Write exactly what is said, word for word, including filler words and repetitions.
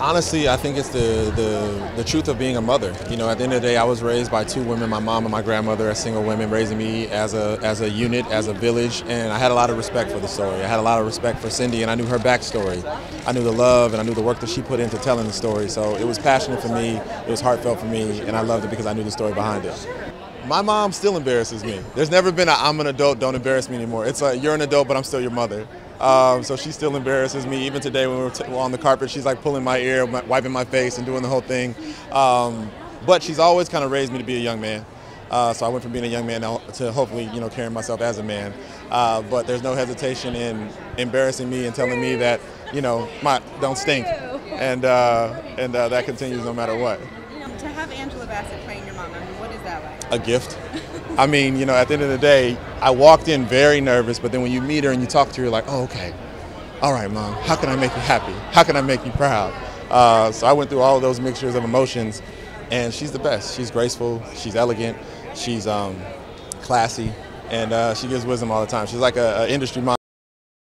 Honestly, I think it's the, the, the truth of being a mother. You know, at the end of the day, I was raised by two women, my mom and my grandmother, as single women, raising me as a, as a unit, as a village, and I had a lot of respect for the story. I had a lot of respect for Cindy, and I knew her backstory. I knew the love, and I knew the work that she put into telling the story, so it was passionate for me, it was heartfelt for me, and I loved it because I knew the story behind it. My mom still embarrasses me. There's never been a, I'm an adult, don't embarrass me anymore. It's like, you're an adult, but I'm still your mother. Um, so she still embarrasses me. Even today when we were t on the carpet, she's like pulling my ear, wiping my face and doing the whole thing. Um, but she's always kind of raised me to be a young man. Uh, so I went from being a young man to hopefully, you know, carrying myself as a man. Uh, but there's no hesitation in embarrassing me and telling me that, you know, my, don't stink. And, uh, and uh, that continues no matter what. To have Angela Bassett playing your mom, I mean, what is that like? A gift. I mean, you know, at the end of the day, I walked in very nervous, but then when you meet her and you talk to her, you're like, oh, okay, all right, Mom, how can I make you happy? How can I make you proud? Uh, so I went through all of those mixtures of emotions, and she's the best. She's graceful, she's elegant, she's um, classy, and uh, she gives wisdom all the time. She's like an industry mom.